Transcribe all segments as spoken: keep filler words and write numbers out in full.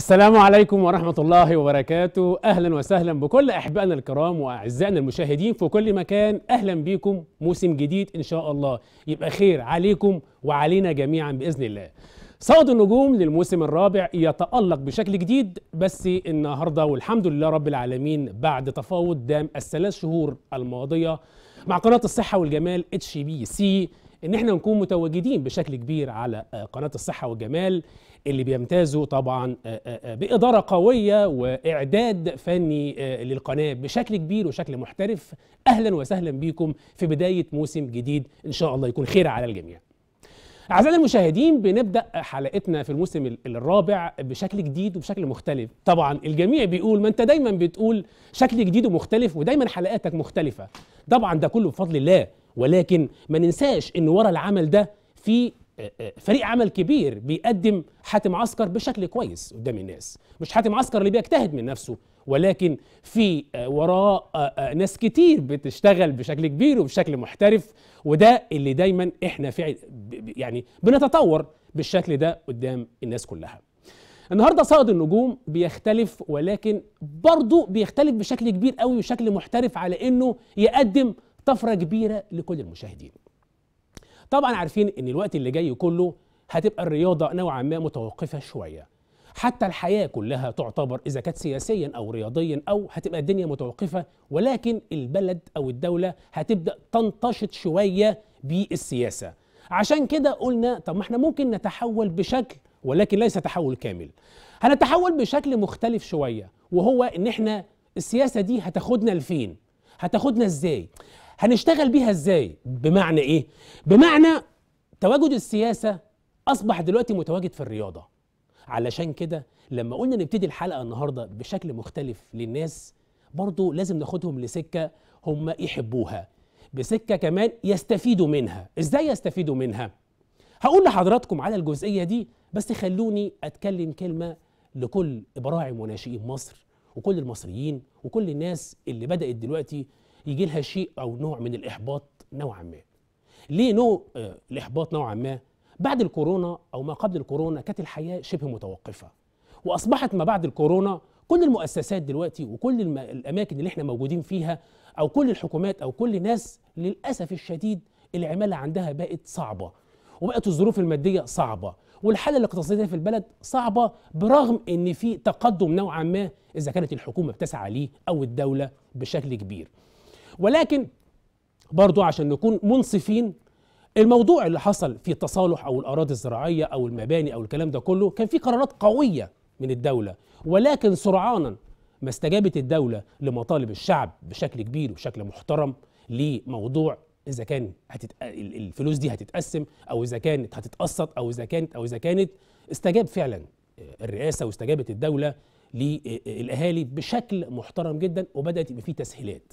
السلام عليكم ورحمة الله وبركاته. أهلا وسهلا بكل أحبائنا الكرام وأعزائنا المشاهدين في كل مكان. أهلا بكم موسم جديد إن شاء الله يبقى خير عليكم وعلينا جميعا بإذن الله. صائد النجوم للموسم الرابع يتألق بشكل جديد، بس النهاردة والحمد لله رب العالمين بعد تفاوض دام الثلاث شهور الماضية مع قناة الصحة والجمال إتش بي سي إن احنا نكون متواجدين بشكل كبير على قناة الصحة والجمال اللي بيمتازوا طبعا بإدارة قوية وإعداد فني للقناة بشكل كبير وشكل محترف. أهلا وسهلا بكم في بداية موسم جديد إن شاء الله يكون خير على الجميع. أعزائنا المشاهدين، بنبدأ حلقتنا في الموسم الرابع بشكل جديد وبشكل مختلف. طبعا الجميع بيقول ما أنت دايما بتقول شكل جديد ومختلف ودايما حلقاتك مختلفة، طبعا ده كله بفضل الله، ولكن ما ننساش إن ورا العمل ده في فريق عمل كبير بيقدم حاتم عسكر بشكل كويس قدام الناس. مش حاتم عسكر اللي بيجتهد من نفسه، ولكن في وراه ناس كتير بتشتغل بشكل كبير وبشكل محترف، وده اللي دايما احنا فعلا يعني بنتطور بالشكل ده قدام الناس كلها. النهارده صائد النجوم بيختلف، ولكن برضه بيختلف بشكل كبير قوي وشكل محترف على انه يقدم طفره كبيره لكل المشاهدين. طبعا عارفين ان الوقت اللي جاي كله هتبقى الرياضه نوعا ما متوقفه شويه، حتى الحياه كلها تعتبر اذا كانت سياسيا او رياضيا او هتبقى الدنيا متوقفه، ولكن البلد او الدوله هتبدا تنتشط شويه بالسياسه. عشان كده قلنا طب ما احنا ممكن نتحول بشكل، ولكن ليس تحول كامل، هنتحول بشكل مختلف شويه، وهو ان احنا السياسه دي هتاخدنا لفين؟ هتاخدنا ازاي؟ هنشتغل بيها ازاي؟ بمعنى ايه؟ بمعنى تواجد السياسة أصبح دلوقتي متواجد في الرياضة. علشان كده لما قلنا نبتدي الحلقة النهاردة بشكل مختلف للناس، برضو لازم ناخدهم لسكة هم يحبوها، بسكة كمان يستفيدوا منها. ازاي يستفيدوا منها؟ هقول لحضراتكم على الجزئية دي، بس خلوني أتكلم كلمة لكل براعم وناشئين مصر وكل المصريين وكل الناس اللي بدأت دلوقتي يجي لها شيء أو نوع من الإحباط نوعا ما. ليه نوع آه الإحباط نوعا ما؟ بعد الكورونا أو ما قبل الكورونا كانت الحياة شبه متوقفة، وأصبحت ما بعد الكورونا كل المؤسسات دلوقتي وكل الم... الأماكن اللي احنا موجودين فيها أو كل الحكومات أو كل الناس للأسف الشديد العمالة عندها بقت صعبة، وبقت الظروف المادية صعبة، والحالة الاقتصادية في البلد صعبة، برغم إن في تقدم نوعا ما إذا كانت الحكومة بتسعى ليه أو الدولة بشكل كبير. ولكن برضو عشان نكون منصفين، الموضوع اللي حصل في التصالح أو الأراضي الزراعية أو المباني أو الكلام ده كله كان في قرارات قوية من الدولة، ولكن سرعانا ما استجابت الدولة لمطالب الشعب بشكل كبير وبشكل محترم لموضوع إذا كان هتت... الفلوس دي هتتقسم أو إذا كانت هتتقسط أو إذا كانت أو إذا كانت استجاب فعلا الرئاسة واستجابت الدولة للأهالي بشكل محترم جدا، وبدأت يبقى في تسهيلات.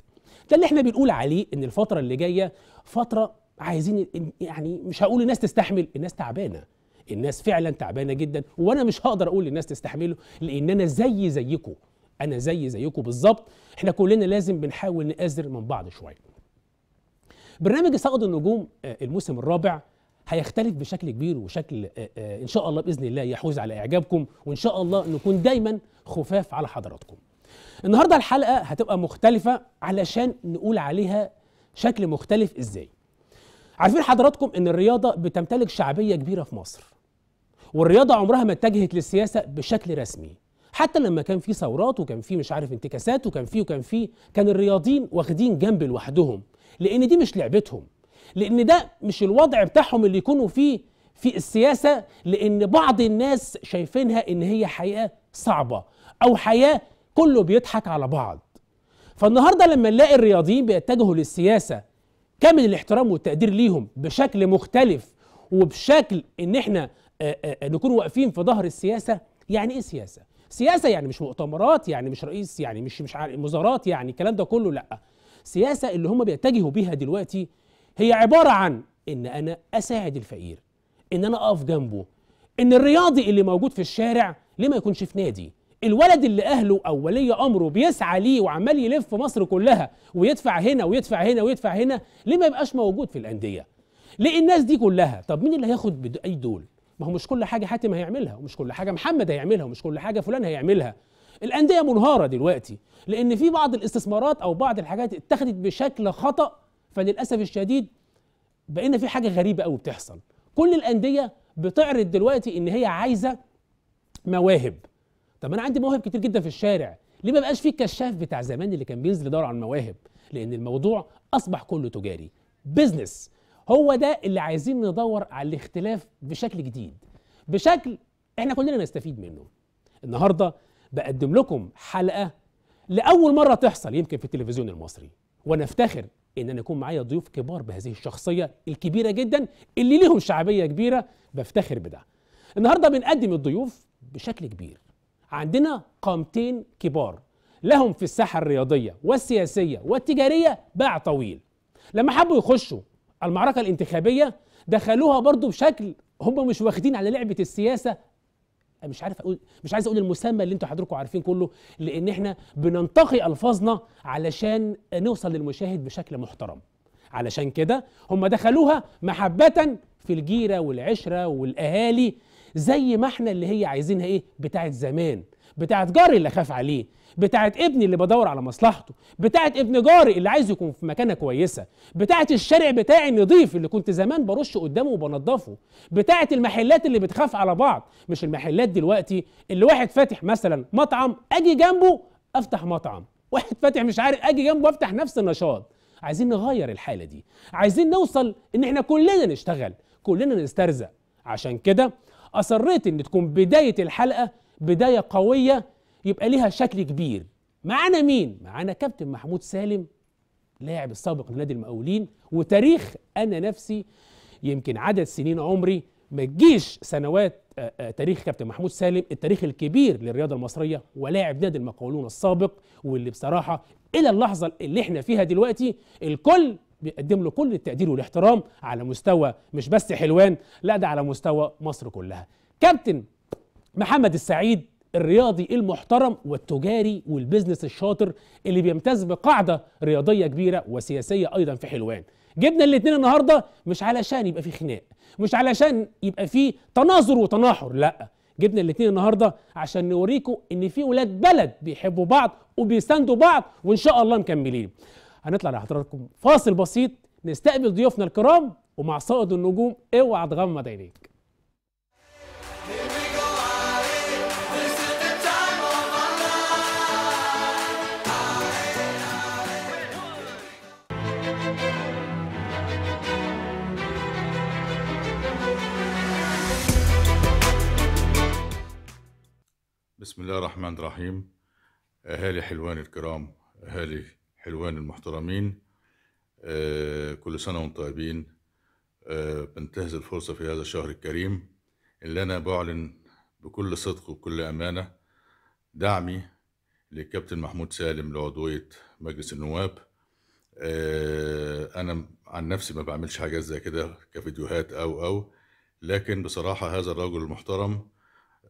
ده اللي احنا بنقول عليه ان الفترة اللي جاية فترة عايزين، يعني مش هقول الناس تستحمل، الناس تعبانة، الناس فعلا تعبانة جدا، وانا مش هقدر اقول للناس تستحمله لان انا زي زيكم، انا زي زيكم بالظبط، احنا كلنا لازم بنحاول نأزر من بعض شوية. برنامج صائد النجوم الموسم الرابع هيختلف بشكل كبير وشكل ان شاء الله باذن الله يحوز على اعجابكم، وان شاء الله نكون دايما خفاف على حضراتكم. النهارده الحلقه هتبقى مختلفه علشان نقول عليها شكل مختلف ازاي. عارفين حضراتكم ان الرياضه بتمتلك شعبيه كبيره في مصر، والرياضه عمرها ما اتجهت للسياسه بشكل رسمي، حتى لما كان في ثورات وكان في مش عارف انتكاسات وكان في وكان في كان الرياضيين واخدين جنب لوحدهم، لان دي مش لعبتهم، لان ده مش الوضع بتاعهم اللي يكونوا فيه في السياسه، لان بعض الناس شايفينها ان هي حياه صعبه او حياه كله بيضحك على بعض. فالنهارده لما نلاقي الرياضيين بيتجهوا للسياسه كامل الاحترام والتقدير ليهم بشكل مختلف، وبشكل ان احنا آآ آآ نكون واقفين في ظهر السياسه. يعني ايه سياسه؟ سياسه يعني مش مؤتمرات، يعني مش رئيس، يعني مش مش وزارات، يعني الكلام ده كله لا. سياسه اللي هم بيتجهوا بيها دلوقتي هي عباره عن ان انا اساعد الفقير، ان انا اقف جنبه، ان الرياضي اللي موجود في الشارع ليه ما يكونش في نادي؟ الولد اللي اهله او ولي امره بيسعى ليه وعمال يلف مصر كلها ويدفع هنا ويدفع هنا ويدفع هنا، ليه ما يبقاش موجود في الانديه؟ ليه الناس دي كلها؟ طب مين اللي هياخد بايد دول؟ ما هو مش كل حاجه حاتم هيعملها، ومش كل حاجه محمد هيعملها، ومش كل حاجه فلان هيعملها. الانديه منهاره دلوقتي لان في بعض الاستثمارات او بعض الحاجات اتخذت بشكل خطا، فللاسف الشديد بقينا في حاجه غريبه قوي بتحصل. كل الانديه بتعرض دلوقتي ان هي عايزه مواهب. طب انا عندي مواهب كتير جدا في الشارع، ليه ما بقاش في الكشاف بتاع زمان اللي كان بينزل يدور على المواهب؟ لان الموضوع اصبح كله تجاري، بيزنس. هو ده اللي عايزين ندور على الاختلاف بشكل جديد، بشكل احنا كلنا نستفيد منه. النهارده بقدم لكم حلقه لاول مره تحصل يمكن في التلفزيون المصري، وانا افتخر ان انا يكون معايا ضيوف كبار بهذه الشخصيه الكبيره جدا اللي ليهم شعبيه كبيره، بفتخر بده. النهارده بنقدم الضيوف بشكل كبير. عندنا قامتين كبار لهم في الساحه الرياضيه والسياسيه والتجاريه باع طويل. لما حبوا يخشوا المعركه الانتخابيه دخلوها برضو بشكل هم مش واخدين على لعبه السياسه، مش عارف اقول، مش عايز اقول المسمى اللي انتوا حضراتكم عارفين كله، لان احنا بننتقي الفاظنا علشان نوصل للمشاهد بشكل محترم. علشان كده هم دخلوها محبه في الجيره والعشره والاهالي، زي ما احنا اللي هي عايزينها ايه بتاعت زمان، بتاعت جاري اللي خاف عليه، بتاعت ابني اللي بدور على مصلحته، بتاعت ابن جاري اللي عايز يكون في مكانه كويسه، بتاعت الشارع بتاعي النظيف اللي كنت زمان برش قدامه وبنضفه، بتاعت المحلات اللي بتخاف على بعض. مش المحلات دلوقتي اللي واحد فاتح مثلا مطعم اجي جنبه افتح مطعم، واحد فاتح مش عارف اجي جنبه افتح نفس النشاط. عايزين نغير الحاله دي، عايزين نوصل ان احنا كلنا نشتغل، كلنا نسترزق. عشان كده اصريت ان تكون بدايه الحلقه بدايه قويه يبقى ليها شكل كبير. معانا مين؟ معانا كابتن محمود سالم، لاعب السابق لنادي المقاولين وتاريخ. انا نفسي يمكن عدد سنين عمري ما تجيش سنوات تاريخ كابتن محمود سالم، التاريخ الكبير للرياضه المصريه ولاعب نادي المقاولون السابق، واللي بصراحه الى اللحظه اللي احنا فيها دلوقتي الكل بيقدم له كل التقدير والاحترام على مستوى مش بس حلوان، لا ده على مستوى مصر كلها. كابتن محمد السعيد، الرياضي المحترم والتجاري والبزنس الشاطر اللي بيمتاز بقاعده رياضيه كبيره وسياسيه ايضا في حلوان. جبنا الاثنين النهارده مش علشان يبقى في خناق، مش علشان يبقى في تناظر وتناحر، لا، جبنا الاثنين النهارده عشان نوريكم ان في ولاد بلد بيحبوا بعض وبيساندوا بعض، وان شاء الله مكملين. هنطلع لحضراتكم فاصل بسيط نستقبل ضيوفنا الكرام، ومع صائد النجوم اوعى تغمض عينيك. بسم الله الرحمن الرحيم. أهالي حلوان الكرام، أهالي حلوان المحترمين، آه كل سنة وانتم طيبين. آه بنتهز الفرصة في هذا الشهر الكريم اللي أنا بعلن بكل صدق وبكل أمانة دعمي للكابتن محمود سالم لعضوية مجلس النواب. آه أنا عن نفسي ما بعملش حاجات زي كده كفيديوهات أو أو لكن بصراحة هذا الرجل المحترم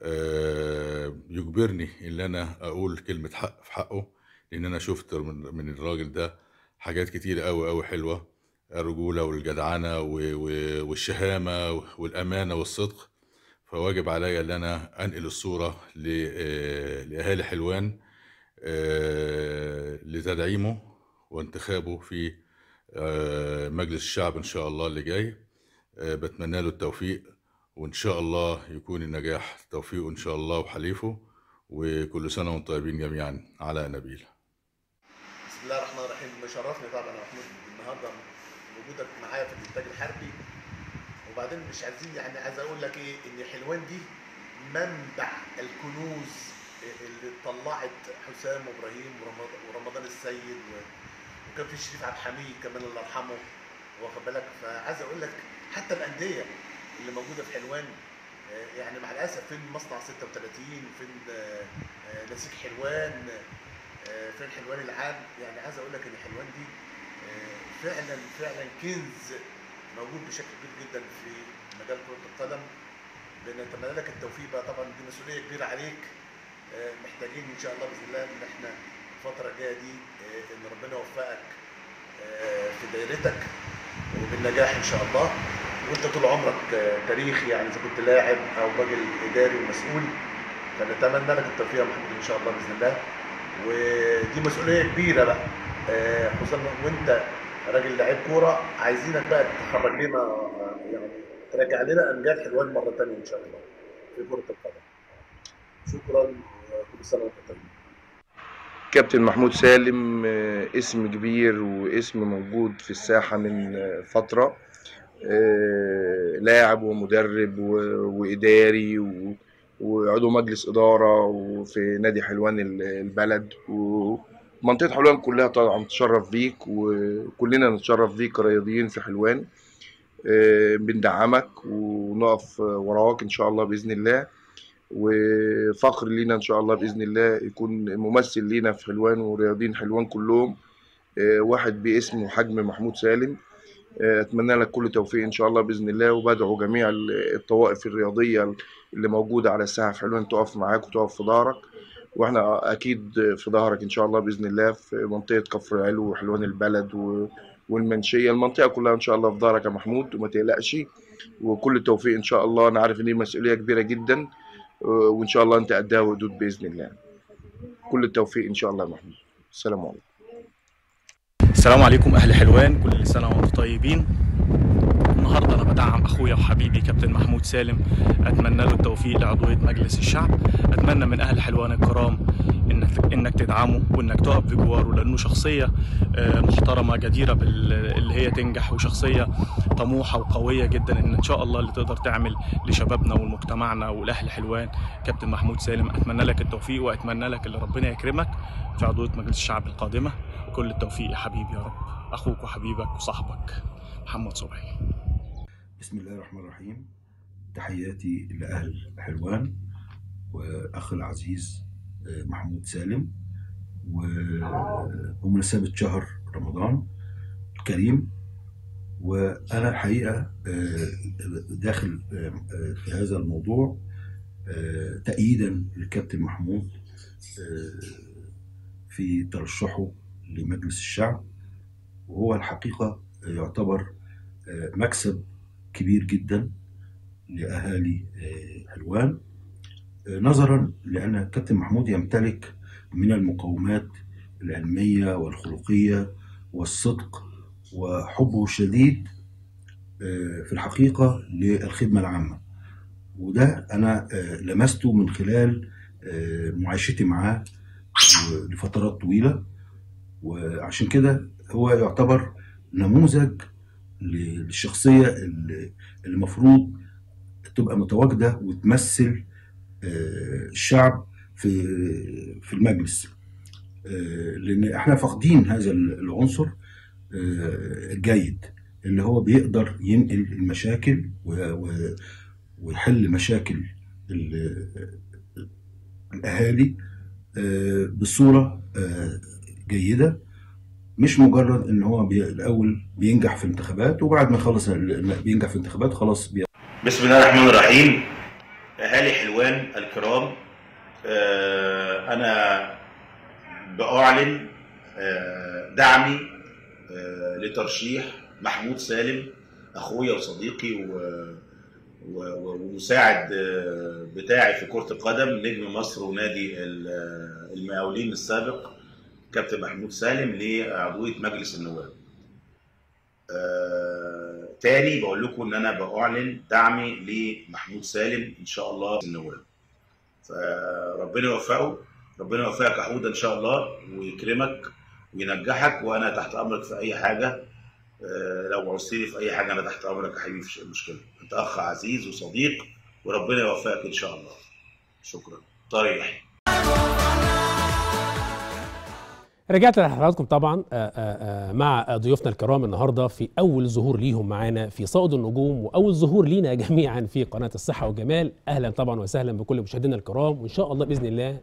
أه يجبرني ان انا اقول كلمه حق في حقه، لان انا شفت من الراجل ده حاجات كتير قوي قوي حلوه، الرجوله والجدعنه والشهامه والامانه والصدق، فواجب عليا ان انا انقل الصوره لاهالي حلوان أه لتدعيمه وانتخابه في أه مجلس الشعب ان شاء الله اللي جاي. أه بتمنى له التوفيق وإن شاء الله يكون النجاح توفيقه إن شاء الله وحليفه، وكل سنة وأنتم طيبين جميعا. علاء نبيل. بسم الله الرحمن الرحيم. بيشرفني طبعا يا محمود النهارده وجودك معايا في الإنتاج الحربي، وبعدين مش عايزين يعني عايز أقول لك إيه، إن حلوان دي منبع الكنوز اللي طلعت حسام إبراهيم ورمضان السيد، وكان في شريف عبد الحميد كمان الله يرحمه، واخد بالك؟ فعايز أقول لك حتى الأندية اللي موجوده في حلوان يعني مع الاسف، فين مصنع ستة وثلاثين، فين نسيج حلوان، فين حلوان العام. يعني عايز اقول لك ان حلوان دي فعلا فعلا كنز موجود بشكل كبير جدا في مجال كره القدم. بنتمنى لك التوفيق بقى، طبعا دي مسؤوليه كبيره عليك، محتاجين ان شاء الله باذن الله ان احنا الفتره الجايه دي ان ربنا يوفقك في دايرتك وبالنجاح ان شاء الله، وانت طول عمرك تاريخي، يعني اذا كنت لاعب او راجل اداري ومسؤول، فنتمنى لك التوفيق يا محمود ان شاء الله باذن الله. ودي مسؤوليه كبيره بقى، خصوصا وانت راجل لعيب كوره، عايزينك بقى تتحرك لنا، يعني ترجع لنا امجاد حلوان مره ثانيه ان شاء الله في كره القدم. شكرا وكل سنه وانت طيب. كابتن محمود سالم اسم كبير واسم موجود في الساحه من فتره، لاعب ومدرب واداري وعضو مجلس اداره وفي نادي حلوان البلد ومنطقه حلوان كلها. طبعا نتشرف بيك وكلنا نتشرف بيك كرياضيين في حلوان، بندعمك ونقف وراك ان شاء الله باذن الله، وفخر لينا ان شاء الله باذن الله يكون ممثل لينا في حلوان ورياضيين حلوان كلهم واحد باسم وحجم محمود سالم. اتمنى لك كل توفيق ان شاء الله باذن الله، وبدعو جميع الطوائف الرياضيه اللي موجوده على الساحه في حلوان تقف معاك وتقف في ظهرك، واحنا اكيد في ظهرك ان شاء الله باذن الله في منطقه كفر العلو وحلوان البلد والمنشيه، المنطقه كلها ان شاء الله في ظهرك يا محمود وما تقلقش، وكل التوفيق ان شاء الله. انا عارف ان دي مسؤوليه كبيره جدا وان شاء الله انت قدها وقدود باذن الله. كل التوفيق ان شاء الله يا محمود. السلام عليكم. السلام عليكم اهل حلوان، كل سنه وانتم طيبين. النهارده انا بدعم اخويا وحبيبي كابتن محمود سالم، اتمنى له التوفيق لعضويه مجلس الشعب. اتمنى من اهل حلوان الكرام انك انك تدعمه وانك تقف بجواره، لانه شخصيه محترمه جديره باللي هي تنجح، وشخصيه طموحه وقويه جدا ان ان شاء الله اللي تقدر تعمل لشبابنا ومجتمعنا ولاهل حلوان. كابتن محمود سالم اتمنى لك التوفيق، واتمنى لك اللي ربنا يكرمك في عضويه مجلس الشعب القادمه. كل التوفيق يا حبيبي يا رب. اخوك وحبيبك وصاحبك محمد صبحي. بسم الله الرحمن الرحيم، تحياتي لاهل حلوان واخي العزيز محمود سالم، وبمناسبة شهر رمضان الكريم. وأنا الحقيقة داخل في هذا الموضوع تأييدا للكابتن محمود في ترشحه لمجلس الشعب، وهو الحقيقة يعتبر مكسب كبير جدا لأهالي حلوان، نظرا لأن الكابتن محمود يمتلك من المقومات العلمية والخلقية والصدق وحبه الشديد في الحقيقة للخدمة العامة، وده أنا لمسته من خلال معايشتي معاه لفترات طويلة، وعشان كده هو يعتبر نموذج للشخصية اللي المفروض تبقى متواجدة وتمثل الشعب في في المجلس، لان احنا فاقدين هذا العنصر الجيد اللي هو بيقدر ينقل المشاكل ويحل مشاكل الاهالي بصوره جيده، مش مجرد ان هو الاول بينجح في انتخابات وبعد ما خلص بينجح في انتخابات خلاص. بسم الله الرحمن الرحيم، أهالي حلوان الكرام، أنا بأعلن دعمي لترشيح محمود سالم أخويا وصديقي ومساعد بتاعي في كرة القدم نجم مصر ونادي المقاولين السابق كابتن محمود سالم لعضوية مجلس النواب. تاني بقول لكم ان انا باعلن دعمي لمحمود سالم ان شاء الله في النواب، فربنا يوفقه، ربنا يوفقك يا حوده ان شاء الله ويكرمك وينجحك، وانا تحت امرك في اي حاجه، لو عوزتني في اي حاجه انا تحت امرك يا حبيبي، مفيش مشكله، انت اخ عزيز وصديق وربنا يوفقك ان شاء الله. شكرا. طريح رجعت لحضراتكم طبعا آآ آآ مع ضيوفنا الكرام النهارده في اول ظهور ليهم معانا في صائد النجوم، واول ظهور لينا جميعا في قناه الصحه والجمال. اهلا طبعا وسهلا بكل مشاهدينا الكرام، وان شاء الله باذن الله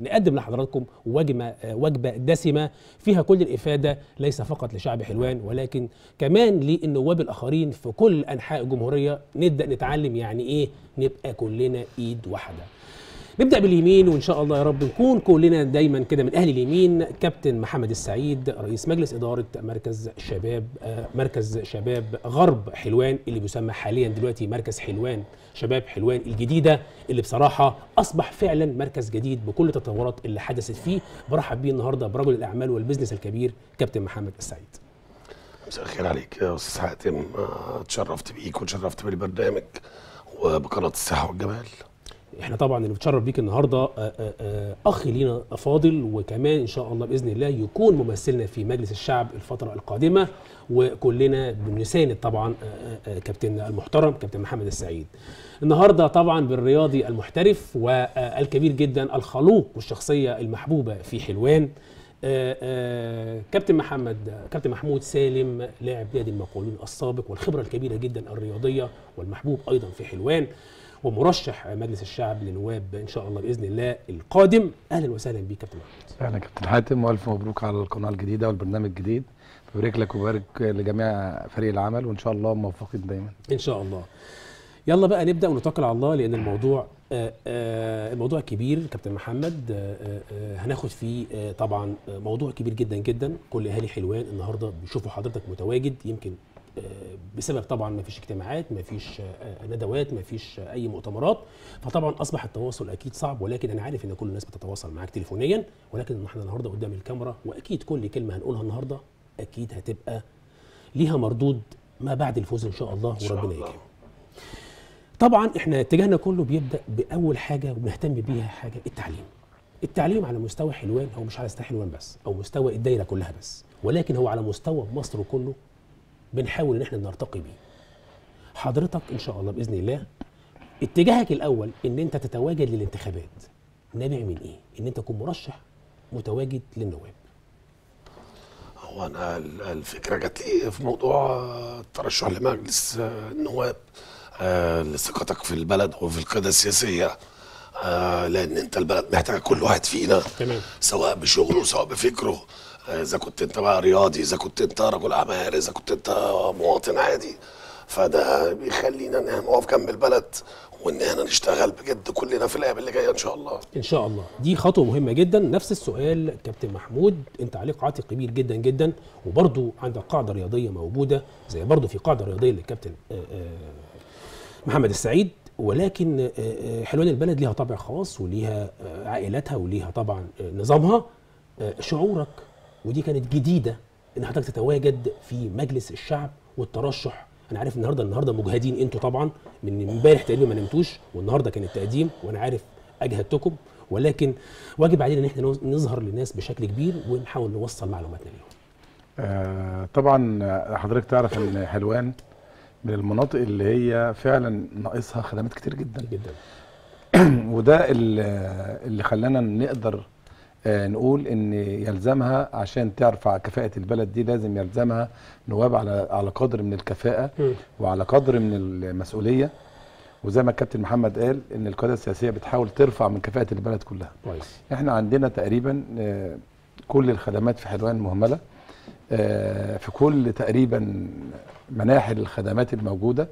نقدم لحضراتكم وجبه وجبه دسمه فيها كل الافاده، ليس فقط لشعب حلوان ولكن كمان للنواب الاخرين في كل انحاء الجمهوريه. نبدا نتعلم يعني ايه نبقى كلنا ايد واحده. نبدأ باليمين وإن شاء الله يا رب نكون كلنا دايما كده من أهل اليمين. كابتن محمد السعيد رئيس مجلس إدارة مركز شباب مركز شباب غرب حلوان اللي بيسمى حاليا دلوقتي مركز حلوان شباب حلوان الجديدة، اللي بصراحة أصبح فعلا مركز جديد بكل التطورات اللي حدثت فيه. برحب بيه النهارده برجل الأعمال والبزنس الكبير كابتن محمد السعيد. مساء الخير عليك يا أستاذ حاتم، اتشرفت بيك وتشرفت بالبرنامج وبقناة الصحة والجمال. احنا طبعا اللي بتشرف بيك النهارده اخ لينا فاضل، وكمان ان شاء الله باذن الله يكون ممثلنا في مجلس الشعب الفتره القادمه، وكلنا بنساند طبعا كابتننا المحترم كابتن محمد السعيد. النهارده طبعا بالرياضي المحترف والكبير جدا الخلوق والشخصيه المحبوبه في حلوان كابتن محمد كابتن محمود سالم، لاعب نادي المقاولين السابق والخبره الكبيره جدا الرياضيه والمحبوب ايضا في حلوان، ومرشح مجلس الشعب لنواب ان شاء الله باذن الله القادم. اهلا وسهلا بيك كابتن محمود. اهلا كابتن حاتم والف مبروك على القناه الجديده والبرنامج الجديد. ببارك لك وبارك لجميع فريق العمل وان شاء الله موفقين دايما. ان شاء الله. يلا بقى نبدا ونتوكل على الله، لان الموضوع آآ آآ الموضوع كبير كابتن محمد. آآ آآ هناخد فيه طبعا موضوع كبير جدا جدا. كل اهالي حلوان النهارده بيشوفوا حضرتك متواجد، يمكن بسبب طبعا ما فيش اجتماعات، ما فيش ندوات، ما فيش اي مؤتمرات، فطبعا اصبح التواصل اكيد صعب. ولكن انا عارف ان كل الناس بتتواصل معاك تليفونيا، ولكن احنا النهارده قدام الكاميرا، واكيد كل كلمه هنقولها النهارده اكيد هتبقى ليها مردود ما بعد الفوز ان شاء الله وربنا يكرم. طبعا احنا اتجاهنا كله بيبدا باول حاجه وبنهتم بيها، حاجه التعليم. التعليم على مستوى حلوان، هو مش على مستوى حلوان بس او مستوى الدايره كلها بس، ولكن هو على مستوى مصر كله بنحاول ان احنا نرتقي بيه. حضرتك ان شاء الله باذن الله اتجاهك الاول ان انت تتواجد للانتخابات، نابع من ايه؟ ان انت تكون مرشح متواجد للنواب. هو انا الفكره جات لي في موضوع الترشح لمجلس النواب، آه لثقتك في البلد وفي القياده السياسيه، آه لان انت البلد محتاجه كل واحد فينا تمام، سواء بشغله سواء بفكره، اذا آه كنت انت بقى رياضي، اذا كنت انت رجل اعمال، اذا كنت انت مواطن عادي، فده بيخلينا ان احنا نقف جنب البلد وان احنا نشتغل بجد كلنا في الايام اللي جايه ان شاء الله. ان شاء الله دي خطوه مهمه جدا. نفس السؤال كابتن محمود، انت عليك عاتق كبير جدا جدا، وبرضو عندك قاعده رياضيه موجوده زي برضو في قاعده رياضيه للكابتن آه آه محمد السعيد، ولكن حلوان البلد ليها طابع خاص وليها عائلتها وليها طبعا نظامها. شعورك، ودي كانت جديده، ان حضرتك تتواجد في مجلس الشعب والترشح. انا عارف النهارده النهارده مجهدين انتوا طبعا، من امبارح تقريبا ما نمتوش، والنهارده كان التقديم، وانا عارف اجهدتكم، ولكن واجب علينا ان احنا نظهر للناس بشكل كبير ونحاول نوصل معلوماتنا ليهم. آه طبعا حضرتك تعرف ان حلوان من المناطق اللي هي فعلا ناقصها خدمات كتير جدا جدا وده اللي خلانا نقدر نقول ان يلزمها، عشان ترفع كفاءه البلد دي لازم يلزمها نواب على على قدر من الكفاءه وعلى قدر من المسؤوليه. وزي ما الكابتن محمد قال ان القياده السياسيه بتحاول ترفع من كفاءه البلد كلها. احنا عندنا تقريبا كل الخدمات في حلوان مهمله، في كل تقريبا مناحل الخدمات الموجوده،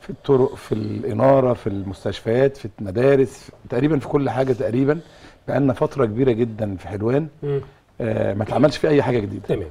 في الطرق، في الاناره، في المستشفيات، في المدارس، تقريبا في كل حاجه. تقريبا بقالنا فتره كبيره جدا في حلوان آه ما اتعملش في اي حاجه جديده. تمام.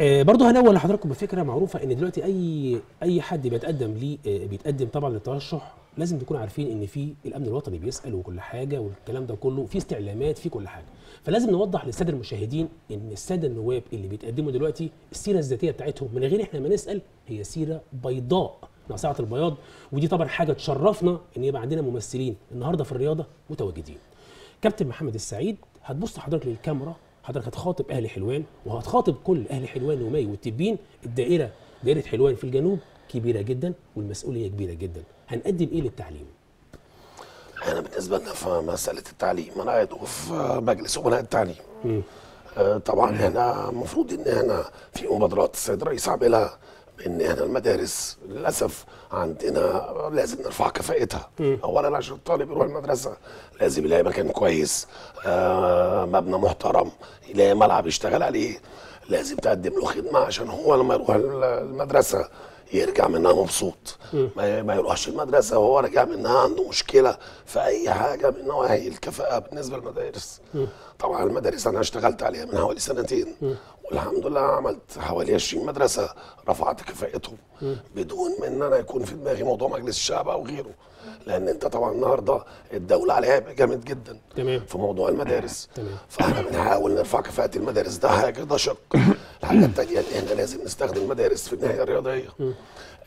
آه برضه هنول لحضراتكم بفكره معروفه، ان دلوقتي اي اي حد بيتقدم ليه آه بيتقدم طبعا للترشح، لازم تكون عارفين ان في الامن الوطني بيسال وكل حاجه والكلام ده كله، في استعلامات، في كل حاجه. فلازم نوضح للساده المشاهدين ان الساده النواب اللي بيتقدموا دلوقتي السيره الذاتيه بتاعتهم من غير احنا ما نسال هي سيره بيضاء ناصعه البياض. ودي طبعا حاجه تشرفنا ان يبقى عندنا ممثلين النهارده في الرياضه متواجدين. كابتن محمد السعيد، هتبص حضرتك للكاميرا، حضرتك هتخاطب اهل حلوان وهتخاطب كل اهل حلوان ومي والتبين. الدائره دائره حلوان في الجنوب كبيره جدا والمسؤوليه كبيره جدا. هنقدم ايه للتعليم؟ انا بالنسبه لنا في مساله التعليم، انا عضو في مجلس امناء التعليم. آه طبعا احنا المفروض ان احنا في مبادرات السيد الرئيس عاملها، ان احنا المدارس للاسف عندنا لازم نرفع كفاءتها. اولا عشان الطالب يروح المدرسه لازم يلاقي مكان كويس، آه مبنى محترم، يلاقي ملعب يشتغل عليه، لازم تقدم له خدمه عشان هو لما يروح المدرسه يرجع منها مبسوط، ما يروحش المدرسه وهو راجع منها عنده مشكله في اي حاجه من نوعي الكفاءه بالنسبه للمدارس. طبعا المدارس انا اشتغلت عليها من حوالي سنتين والحمد لله عملت حوالي عشرين مدرسه رفعت كفاءتهم بدون ان انا يكون في دماغي موضوع مجلس الشعب او غيره، لان انت طبعا النهارده الدوله عليها جامد جدا تمام في موضوع المدارس. تمام. فاحنا بنحاول نرفع كفاءه المدارس، ده حاجه ده شق. الحاجه الثانيه ان احنا لازم نستخدم المدارس في الناحيه الرياضيه.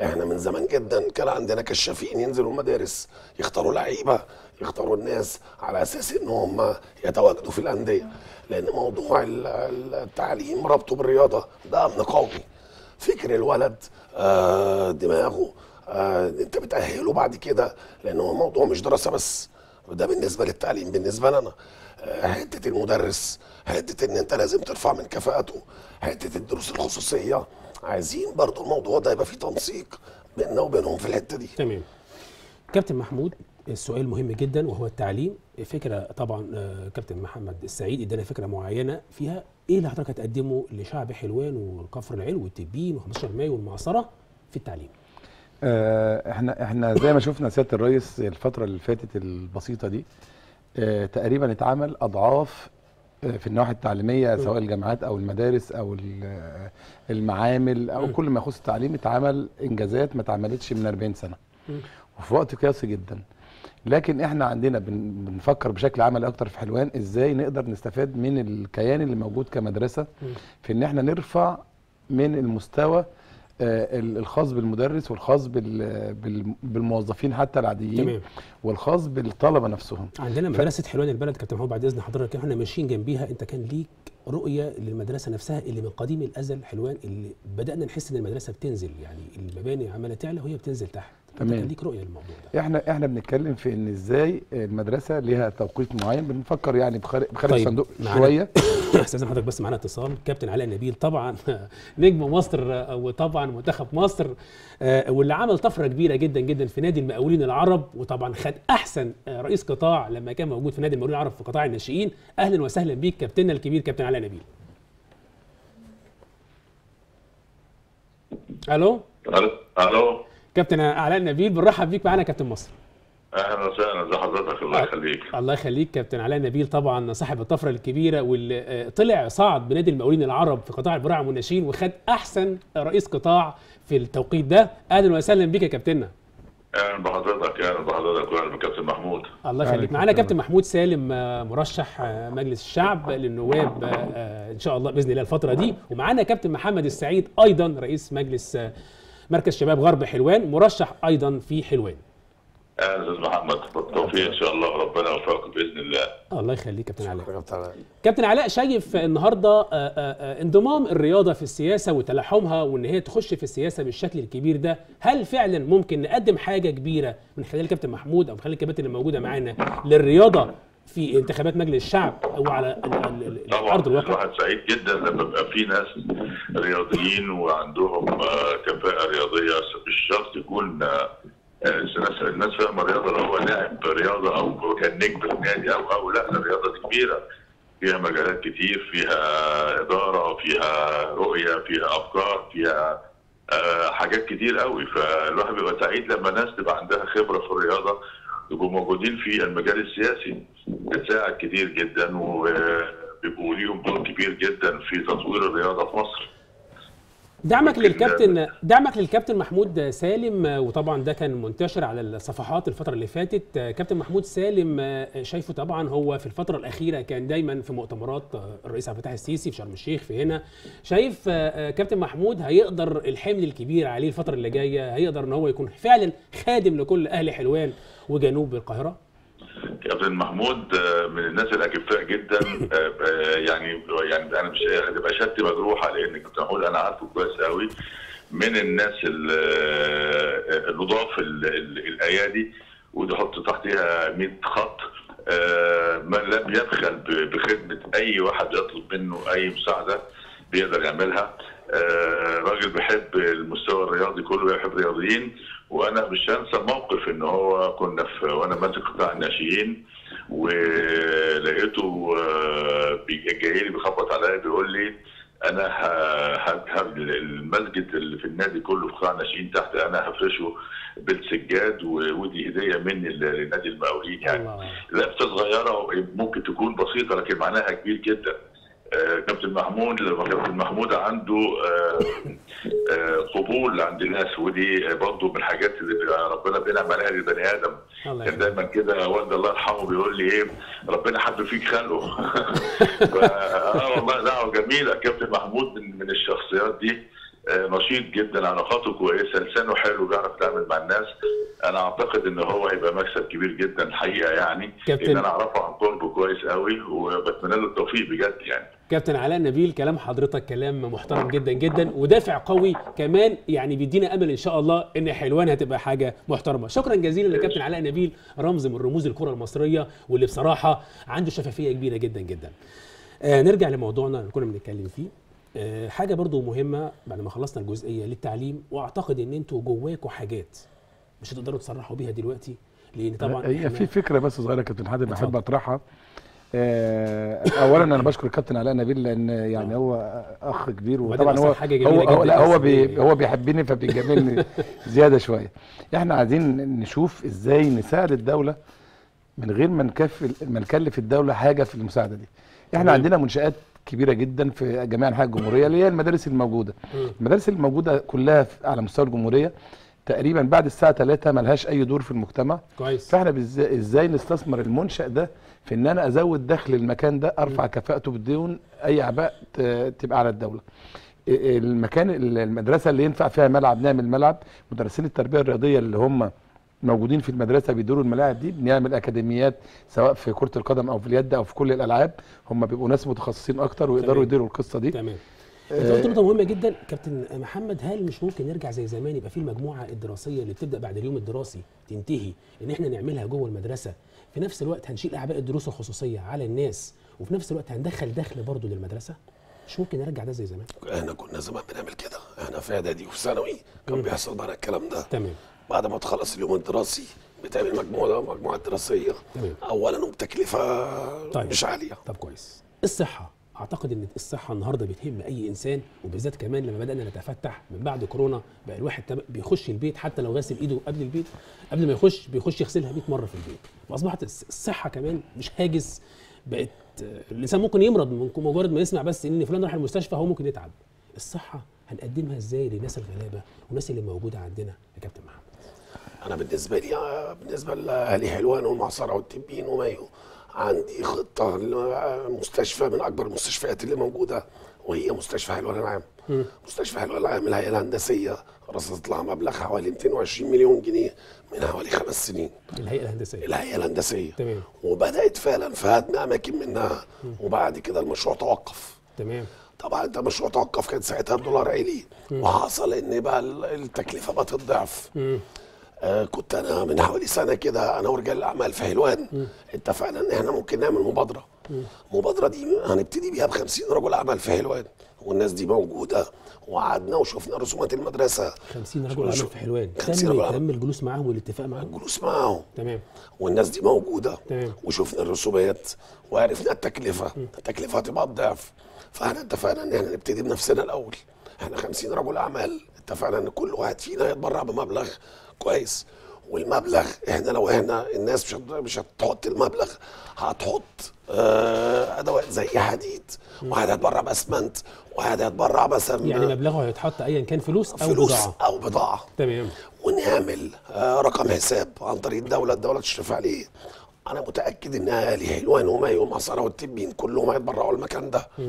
احنا من زمان جدا كان عندنا كشافين ينزلوا المدارس يختاروا لعيبه يختاروا الناس على اساس ان هم يتواجدوا في الانديه، لان موضوع التعليم ربطه بالرياضه ده امن قومي. فكر الولد دماغه آه، انت بتأهله بعد كده، لان هو موضوع مش دراسه بس، ده بالنسبه للتعليم بالنسبه لنا. آه، حته المدرس، حته ان انت لازم ترفع من كفاءته، حته الدروس الخصوصيه، عايزين برضو الموضوع ده يبقى فيه تنسيق بيننا وبينهم في الحته دي. تمام. كابتن محمود، السؤال مهم جدا وهو التعليم، فكره طبعا آه كابتن محمد السعيد ادانا فكره معينه فيها ايه اللي حضرتك هتقدمه لشعب حلوان والكفر العلو والتبين وخمستاشر مايو والمعصره في التعليم؟ احنا احنا زي ما شفنا سياده الرئيس الفتره اللي فاتت البسيطه دي اه تقريبا اتعمل اضعاف في النواحي التعليميه سواء الجامعات او المدارس او المعامل او كل ما يخص التعليم، اتعمل انجازات ما اتعملتش من أربعين سنه وفي وقت قياسي جدا. لكن احنا عندنا بنفكر بشكل عملي اكتر في حلوان ازاي نقدر نستفاد من الكيان اللي موجود كمدرسه في ان احنا نرفع من المستوى الخاص بالمدرس والخاص بالموظفين حتى العاديين والخاص بالطلبه نفسهم. عندنا مدرسه ف... حلوان البلد كابتن محمود بعد اذن حضرتك احنا ماشيين جنبيها، انت كان ليك رؤيه للمدرسه نفسها اللي من قديم الازل حلوان اللي بدانا نحس ان المدرسه بتنزل، يعني المباني عماله تعلى وهي بتنزل تحت. تمام. كان ليك رؤيه للموضوع ده. احنا احنا بنتكلم في ان ازاي المدرسه ليها توقيت معين، بنفكر يعني بخارج طيب. الصندوق شويه. استاذن حضرتك بس معانا اتصال كابتن علاء نبيل طبعا نجم مصر وطبعا منتخب مصر واللي عمل طفره كبيره جدا جدا في نادي المقاولين العرب، وطبعا خد احسن رئيس قطاع لما كان موجود في نادي المقاولين العرب في قطاع الناشئين. اهلا وسهلا بيك كابتننا الكبير كابتن علاء نبيل. الو الو كابتن علاء نبيل، بنرحب بيك معانا كابتن مصر. اهلا وسهلا، ازي حضرتك؟ الله يخليك. الله يخليك كابتن علاء نبيل، طبعا صاحب الطفره الكبيره واللي طلع صعد بنادي المقاولين العرب في قطاع البراعم والناشئين وخد احسن رئيس قطاع في التوقيت ده. اهلا وسهلا بيك يا كابتننا. اهلا بحضرتك. اهلا بحضرتك واهلا بكابتن محمود. الله يخليك. معانا كابتن محمود سالم مرشح مجلس الشعب للنواب ان شاء الله باذن الله الفتره دي، ومعانا كابتن محمد السعيد ايضا رئيس مجلس مركز شباب غرب حلوان مرشح ايضا في حلوان. اهلا استاذ محمد، بالتوفيق ان شاء الله وربنا يوفقك باذن الله. الله يخليك كابتن علاء. كابتن علاء، شايف النهارده انضمام الرياضه في السياسه وتلاحمها وان هي تخش في السياسه بالشكل الكبير ده، هل فعلا ممكن نقدم حاجه كبيره من خلال كابتن محمود او من خلال الكباتن اللي موجوده معانا للرياضه في انتخابات مجلس الشعب او على ارض الواقع؟ طبعا الواحد سعيد جدا لما بيبقى في ناس رياضيين وعندهم كفاءه رياضيه، مش شرط يكون الناس فاهمه الرياضه اللي هو لاعب رياضه او كان نجم في النادي او او لا. الرياضه دي كبيره، فيها مجالات كتير، فيها اداره، فيها رؤيه، فيها افكار، فيها حاجات كتير قوي. فالواحد بيبقى سعيد لما ناس تبقى عندها خبره في الرياضه يبقوا موجودين في المجال السياسي، بتساعد كتير جدا وبيبقوا ليهم دور كبير جدا في تطوير الرياضه في مصر. دعمك للكابتن دعمك للكابتن محمود سالم، وطبعا ده كان منتشر على الصفحات الفتره اللي فاتت. كابتن محمود سالم شايفه طبعا هو في الفتره الاخيره كان دايما في مؤتمرات الرئيس عبد الفتاح السيسي في شرم الشيخ في هنا، شايف كابتن محمود هيقدر الحمل الكبير عليه الفتره اللي جايه، هيقدر ان هو يكون فعلا خادم لكل اهل حلوان وجنوب القاهره؟ كابتن محمود من الناس الاكفاء جدا يعني يعني انا مش هتبقى شهادتي مجروحه لان كابتن محمود انا عارفه كويس قوي، من الناس النضاف الايادي وتحط تحتها مية خط، ما لم يبخل بخدمه اي واحد يطلب منه اي مساعده بيقدر يعملها. راجل بيحب المستوى الرياضي كله، يحب الرياضيين. وانا مش هنسى موقف ان هو كنا في وانا ماسك قطاع الناشئين ولقيته جاي لي بيخبط عليا بيقول لي انا المسجد اللي في النادي كله في قاع ناشئين تحت انا هفرشه بالسجاد، ودي هديه مني لنادي المقاولين. يعني لفه صغيره ممكن تكون بسيطه لكن معناها كبير جدا. كابتن محمود كابتن محمود عنده قبول عند الناس، ودي برضه من الحاجات اللي ربنا بينعم عليها للبني ادم. كان دايما كده والد الله يرحمه بيقول لي ايه، ربنا حب فيك خلقه. اه والله دعوه جميله. كابتن محمود من, من الشخصيات دي، نشيط جدا، علاقاته كويسه، لسانه حلو، بيعرف يتعامل مع الناس. انا اعتقد ان هو هيبقى مكسب كبير جدا الحقيقه، يعني كابتن. ان انا اعرفه عن قرب كويس قوي وبتمنى له التوفيق بجد. يعني كابتن علاء نبيل، كلام حضرتك كلام محترم جدا جدا ودافع قوي كمان، يعني بيدينا امل ان شاء الله ان حلوان هتبقى حاجه محترمه. شكرا جزيلا لكابتن علاء نبيل، رمز من رموز الكره المصريه واللي بصراحه عنده شفافيه كبيره جدا جدا. آه نرجع لموضوعنا اللي كنا بنتكلم فيه. آه حاجه برضو مهمه بعد ما خلصنا الجزئيه للتعليم، واعتقد ان انتوا جواكوا حاجات مش هتقدروا تصرحوا بيها دلوقتي، لان طبعا هي في فكره بس صغيره يا كابتن حاتم بحب اطرحها. آه اولا انا بشكر الكابتن علاء نبيل، لان يعني هو اخ كبير، وطبعا هو هو لا هو بي هو بيحبني فبيجاملني زياده شويه. احنا عايزين نشوف ازاي نساعد الدوله من غير ما نكلف ما نكلف الدوله حاجه في المساعده دي. احنا عندنا منشات كبيره جدا في جميع انحاء الجمهوريه، اللي هي المدارس الموجوده. المدارس الموجوده كلها على مستوى الجمهوريه تقريبا بعد الساعه ثلاثة ملهاش اي دور في المجتمع. كويس. فاحنا ازاي نستثمر المنشأ ده في ان انا ازود دخل المكان ده، ارفع م. كفاءته بدون اي اعباء تبقى على الدوله. المكان المدرسه اللي ينفع فيها ملعب نعمل ملعب، مدرسين التربيه الرياضيه اللي هم موجودين في المدرسه بيدوروا الملاعب دي، بنعمل اكاديميات سواء في كره القدم او في اليد او في كل الالعاب، هم بيبقوا ناس متخصصين اكتر ويقدروا يديروا القصه دي. تمام. انت قلت نقطة مهمة جدا كابتن محمد، هل مش ممكن نرجع زي زمان يبقى في المجموعة الدراسية اللي بتبدأ بعد اليوم الدراسي تنتهي، ان احنا نعملها جوه المدرسة، في نفس الوقت هنشيل اعباء الدروس الخصوصية على الناس، وفي نفس الوقت هندخل دخل برضه للمدرسة؟ مش ممكن نرجع ده زي زمان؟ احنا كنا زمان بنعمل كده، احنا في اعدادي وفي ثانوي كان بيحصل معانا الكلام ده. تمام. بعد ما تخلص اليوم الدراسي بتعمل مجموعة مجموعة دراسية. تمام. اولا وبتكلفة طيب. مش عالية. طب كويس. الصحة، اعتقد ان الصحه النهارده بتهم اي انسان، وبالذات كمان لما بدانا نتفتح من بعد كورونا، بقى الواحد بيخش البيت حتى لو غاسل ايده قبل البيت قبل ما يخش بيخش يغسلها مية مره في البيت، واصبحت الصحه كمان مش هاجس، بقت الانسان ممكن يمرض من مجرد ما يسمع بس ان فلان راح المستشفى هو ممكن يتعب. الصحه هنقدمها ازاي للناس الغلابه والناس اللي موجوده عندنا يا كابتن محمد؟ انا بالنسبه لي بالنسبه لاهلي حلوان والمعصره والتبين ومايو، عندي خطه مستشفى من اكبر المستشفيات اللي موجوده وهي مستشفى حلوان العام. م. مستشفى حلوان العام الهيئه الهندسيه رصدت لها مبلغ حوالي مئتين وعشرين مليون جنيه من حوالي خمس سنين. الهيئه الهندسيه الهيئه الهندسيه تمام. وبدات فعلا في هدم اماكن منها. م. وبعد كده المشروع توقف. تمام. طبعا ده مشروع توقف، كان ساعتها الدولار عالي، وحصل ان بقى التكلفه بقت الضعف. م. آه كنت انا من حوالي سنه كده انا ورجال الاعمال في حلوان م. اتفقنا ان احنا ممكن نعمل مبادره. م. المبادره دي هنبتدي بيها ب خمسين رجل اعمال في حلوان، والناس دي موجوده، وقعدنا وشفنا رسومات المدرسه. خمسين رجل اعمال في حلوان، تم الجلوس معاهم والاتفاق معاهم، الجلوس معاهم. تمام. والناس دي موجوده. تمام. وشفنا الرسومات وعرفنا التكلفه، م. التكلفه هتبقى الضعف، فاحنا اتفقنا ان احنا نبتدي بنفسنا الاول. احنا خمسين رجل اعمال، اتفقنا ان كل واحد فينا يتبرع بمبلغ كويس، والمبلغ احنا لو احنا الناس مش مش هتحط المبلغ، هتحط اه ادوات زي حديد، واحد هيتبرع باسمنت، واحد هيتبرع مثلا، يعني مبلغه هيتحط ايا كان فلوس او فلوس بضاعه او بضاعه. تمام. ونعمل اه رقم حساب عن طريق الدوله، الدوله تشرف عليه. انا متاكد ان اهالي حلوان وماي والمعصره والتبين كلهم هيتبرعوا المكان ده. م.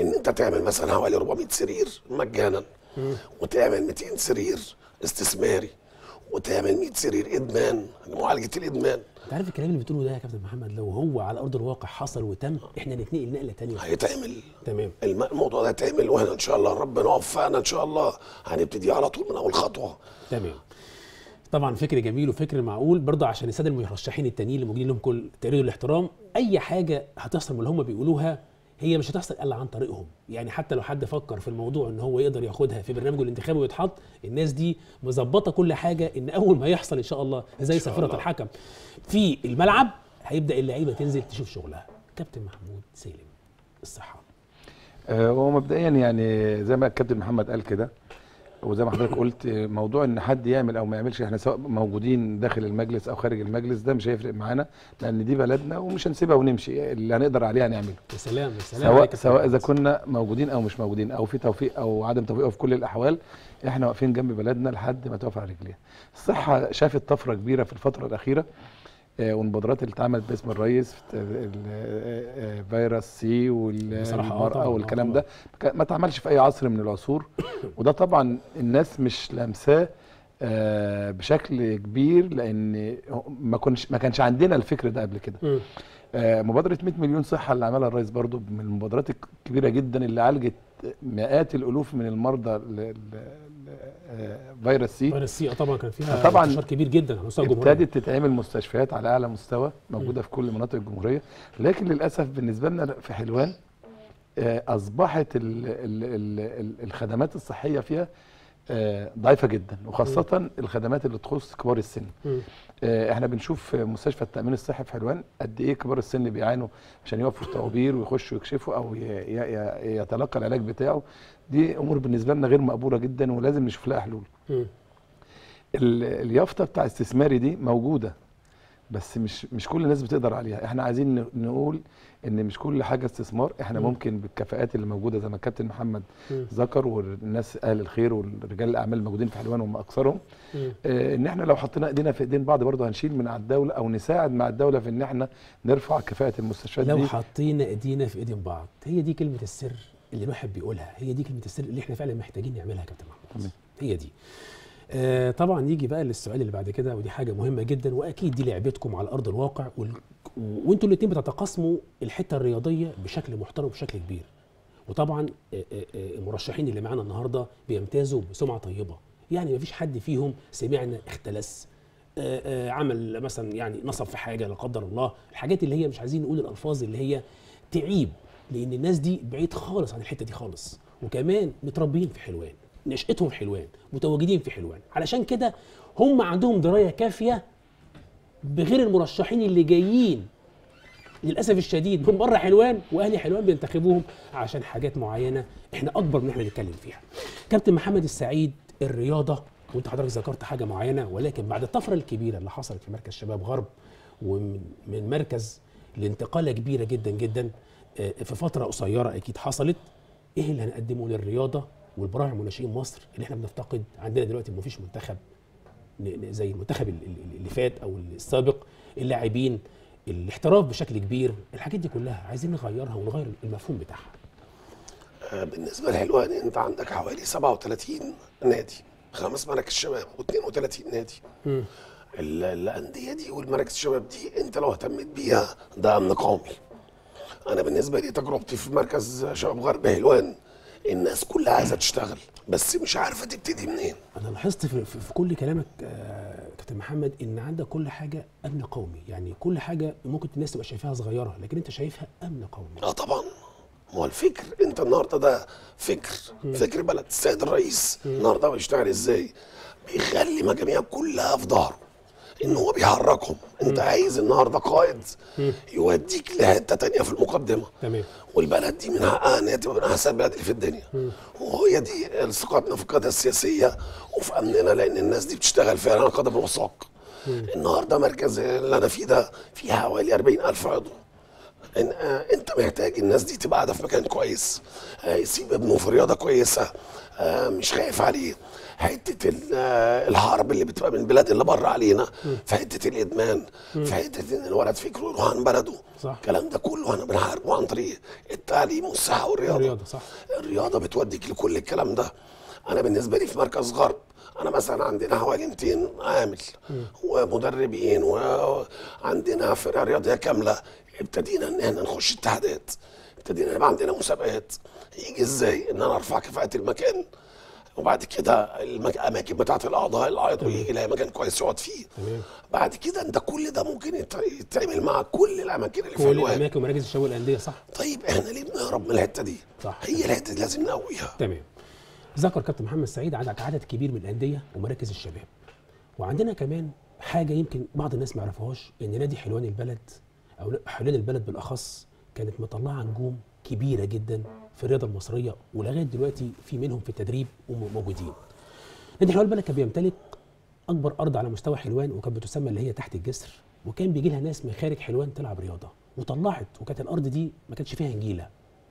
ان انت تعمل مثلا حوالي أربعمئة سرير مجانا، م. وتعمل مئتين سرير استثماري، وتعمل مئة سرير ادمان لمعالجه الادمان. انت عارف الكلام اللي بتقوله ده يا كابتن محمد لو هو على ارض الواقع حصل وتم، احنا نتنقل نقله ثانيه هيتعمل. تمام. الموضوع ده هيتعمل، واحنا ان شاء الله ربنا وفقنا ان شاء الله هنبتدي على طول من اول خطوه. تمام. طبعا فكر جميل وفكر معقول برضه عشان الساده المرشحين التانيين اللي موجودين لهم كل تقدير والاحترام. اي حاجه هتحصل من اللي هم بيقولوها هي مش هتحصل الا عن طريقهم، يعني حتى لو حد فكر في الموضوع ان هو يقدر ياخدها في برنامجه الانتخابي ويتحط، الناس دي مظبطه كل حاجه ان اول ما يحصل ان شاء الله زي سفيره الحكم في الملعب هيبدا اللعيبه تنزل تشوف شغلها. كابتن محمود سالم، الصحه. ومبدئيا يعني زي ما الكابتن محمد قال كده وزي ما حضرتك قلت، موضوع ان حد يعمل او ما يعملش، احنا سواء موجودين داخل المجلس او خارج المجلس ده مش هيفرق معانا، لان دي بلدنا ومش هنسيبها ونمشي، اللي هنقدر عليه هنعمله. يا سلام يا سلام. سواء, سواء اذا كنا موجودين او مش موجودين او في توفيق او عدم توفيق، في كل الاحوال احنا واقفين جنب بلدنا لحد ما تقف على رجليها. الصحه شافت طفره كبيره في الفتره الاخيره، والمبادرات اللي اتعملت باسم الرئيس فيروس سي والمرأة والكلام ده ما اتعملش في اي عصر من العصور، وده طبعا الناس مش لامساه بشكل كبير لان ما كنش ما كانش عندنا الفكر ده قبل كده. مبادره مئة مليون صحه اللي عملها الرئيس برضو من المبادرات الكبيره جدا اللي عالجت مئات الالوف من المرضى فيروس سي. فيروس سي طبعا كان فيها طبعا كبير جدا على مستوى الجمهوريه، ابتدت تتعمل مستشفيات على اعلى مستوى موجوده م. في كل مناطق الجمهوريه، لكن للاسف بالنسبه لنا في حلوان اصبحت ال ال ال الخدمات الصحيه فيها ضعيفه جدا، وخاصه م. الخدمات اللي تخص كبار السن. م. احنا بنشوف مستشفى التامين الصحي في حلوان قد ايه كبار السن بيعانوا عشان يوفروا طوابير ويخشوا يكشفوا او يتلقى العلاج بتاعه. دي امور بالنسبه لنا غير مقبوله جدا ولازم نشوف لها حلول. اليافطه بتاع استثماري دي موجوده بس مش مش كل الناس بتقدر عليها. احنا عايزين نقول ان مش كل حاجه استثمار، احنا م. ممكن بالكفاءات اللي موجوده زي ما الكابتن محمد م. ذكر والناس اهل الخير ورجال الاعمال الموجودين في حلوان وما اكثرهم، آه ان احنا لو حطينا ايدينا في ايدين بعض برضه هنشيل من على الدوله او نساعد مع الدوله في ان احنا نرفع كفاءه المستشفيات دي. لو حطينا ايدينا في ايدين بعض، هي دي كلمه السر اللي الواحد بيقولها، هي دي كلمه السر اللي احنا فعلا محتاجين نعملها يا كابتن محمد. هي دي. آه طبعا يجي بقى للسؤال اللي بعد كده، ودي حاجه مهمه جدا واكيد دي لعبتكم على ارض الواقع، وانتوا الاثنين بتتقاسموا الحته الرياضيه بشكل محترم وبشكل كبير. وطبعا آه آه المرشحين اللي معانا النهارده بيمتازوا بسمعه طيبه، يعني ما فيش حد فيهم سمعنا اختلس، آه آه عمل مثلا يعني نصب في حاجه لا قدر الله، الحاجات اللي هي مش عايزين نقول الالفاظ اللي هي تعيب، لان الناس دي بعيد خالص عن الحته دي خالص، وكمان متربيين في حلوان، نشأتهم في حلوان، متواجدين في حلوان، علشان كده هم عندهم درايه كافيه بغير المرشحين اللي جايين للاسف الشديد من بره حلوان، واهل حلوان بينتخبوهم عشان حاجات معينه احنا اكبر من احنا نتكلم فيها. كابتن محمد السعيد، الرياضه وانت حضرتك ذكرت حاجه معينه، ولكن بعد الطفره الكبيره اللي حصلت في مركز شباب غرب ومن مركز لانتقاله كبيره جدا جدا في فتره قصيره اكيد حصلت، ايه اللي هنقدمه للرياضه والبراعم وناشئين مصر اللي احنا بنفتقد عندنا دلوقتي؟ مفيش منتخب زي المنتخب اللي فات او السابق، اللاعبين، الاحتراف بشكل كبير، الحاجات دي كلها عايزين نغيرها ونغير المفهوم بتاعها. بالنسبه لحلوان انت عندك حوالي سبعة وثلاثين نادي، خمس مراكز شباب واثنين وثلاثين نادي. م. الانديه دي والمراكز الشباب دي انت لو اهتميت بيها ده امن قومي. انا بالنسبه لي تجربتي في مركز شباب غرب حلوان، الناس كلها عايزه تشتغل بس مش عارفه تبتدي منين. انا لاحظت في, في كل كلامك آه كابتن محمد ان عندك كل حاجه امن قومي، يعني كل حاجه ممكن الناس تبقى شايفاها صغيره لكن انت شايفها امن قومي. اه طبعا، ما هو الفكر انت النهارده ده فكر م. فكر بلد السيد الرئيس م. النهارده بيشتغل ازاي؟ بيخلي مجاميع كلها في ظهره، ان هو بيحركهم. انت م. عايز النهارده قائد م. يوديك لحته ثانيه في المقدمه. تمام. والبلد دي من حقها ان هي تبقى من احسن البلاد اللي في الدنيا، م. وهي دي ثقتنا في القياده السياسيه وفي امننا، لان الناس دي بتشتغل فعلا على قدم الوثاق. النهارده مركز اللي انا فيه ده فيه حوالي أربعين ألف عضو. إن آه انت محتاج الناس دي تبقى قاعده في مكان كويس، آه يسيب ابنه في رياضه كويسه، آه مش خايف عليه حته الحرب اللي بتبقى من البلاد اللي بره علينا، في حته الادمان، في حته ان الولد فكره يروح عن بلده. صح. الكلام ده كله احنا بنحاربه عن طريق التعليم والصحه والرياضه. الرياضه صح، الرياضه بتوديك لكل الكلام ده. انا بالنسبه لي في مركز غرب انا مثلا عندنا حوالي مئتين عامل م. ومدربين، وعندنا فرقه رياضيه كامله. ابتدينا ان احنا نخش اتحادات، ابتدينا يبقى عندنا مسابقات. يجي ازاي ان انا ارفع كفاءه المكان، وبعد كده الاماكن بتاعه الاعضاء العضو يجي لها مكان كويس يقعد فيه. تمام. بعد كده انت كل ده ممكن يتعمل مع كل الاماكن اللي في الوقت، كل الاماكن ومراكز الشباب والانديه. صح. طيب احنا ليه بنهرب من الحته دي؟ صح. هي الحته دي لازم نقويها. تمام. ذكر كابتن محمد سعيد عندك عدد كبير من الانديه ومراكز الشباب، وعندنا كمان حاجه يمكن بعض الناس ما يعرفوهاش، ان نادي حلوان البلد او حلوان البلد بالاخص كانت مطلعه نجوم كبيره جدا في الرياضه المصريه ولغايه دلوقتي في منهم في التدريب وموجودين. نادي حلوان البلد كان بيمتلك اكبر ارض على مستوى حلوان وكانت بتسمى اللي هي تحت الجسر، وكان بيجي لها ناس من خارج حلوان تلعب رياضه وطلعت، وكانت الارض دي ما كانتش فيها نجيله.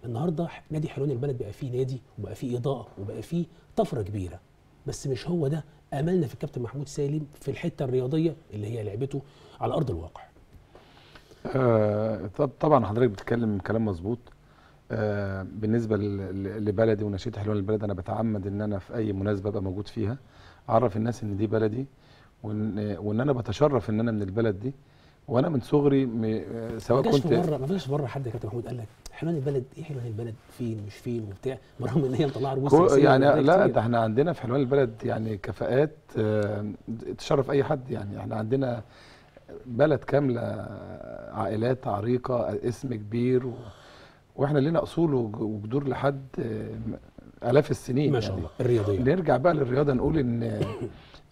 النهارده نادي حلوان البلد بقى فيه نادي وبقى فيه اضاءه وبقى فيه طفره كبيره. بس مش هو ده املنا في الكابتن محمود سالم في الحته الرياضيه اللي هي لعبته على ارض الواقع. آه طبعا حضرتك بتتكلم كلام مظبوط. آه بالنسبه لبلدي ونشيد حلوان البلد، انا بتعمد ان انا في اي مناسبه ابقى موجود فيها اعرف الناس ان دي بلدي، وان, وإن انا بتشرف ان انا من البلد دي. وانا من صغري م... سواء كنت بره ما فيش بره حد يا كابتن محمود قال لك حلوان البلد ايه، حلوان البلد فين مش فين وبتاع، برغم ان هي مطلعه رؤوس يعني. لا ده احنا عندنا في حلوان البلد يعني كفاءات آه تشرف اي حد يعني. احنا عندنا بلد كامله، عائلات عريقه، اسم كبير، و... واحنا لنا اصول وجذور لحد الاف السنين ما شاء الله يعني. الرياضيه نرجع بقى للرياضه نقول ان